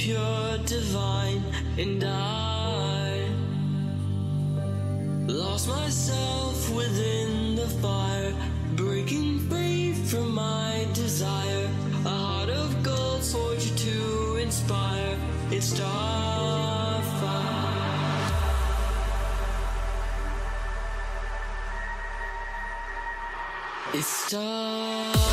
pure, divine, and I lost myself within the fire, breaking free from my desire. A heart of gold forged to inspire. It's Starfire. It's Starfire, Starfire,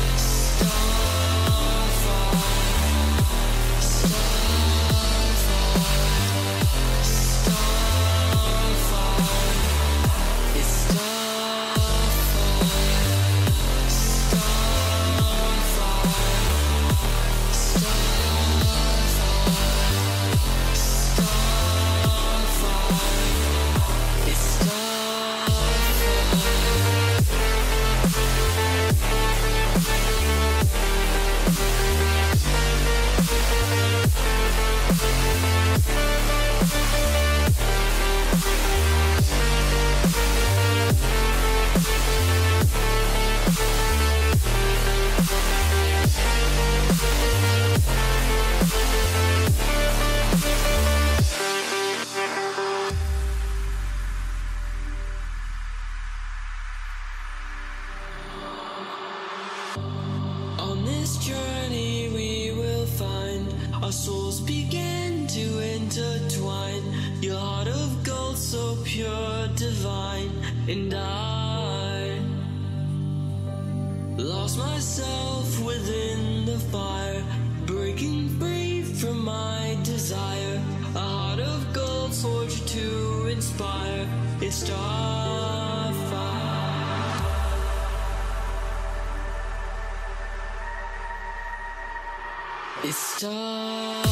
Starfire, Starfire. It's Starfire, Starfire, Starfire, Starfire. It's Starfire. On this journey we will find our souls begin to intertwine. Your heart of gold so pure, divine, and I lost myself within the fire, breaking free from my desire. A heart of gold forged to inspire. It's Starfire. It's time.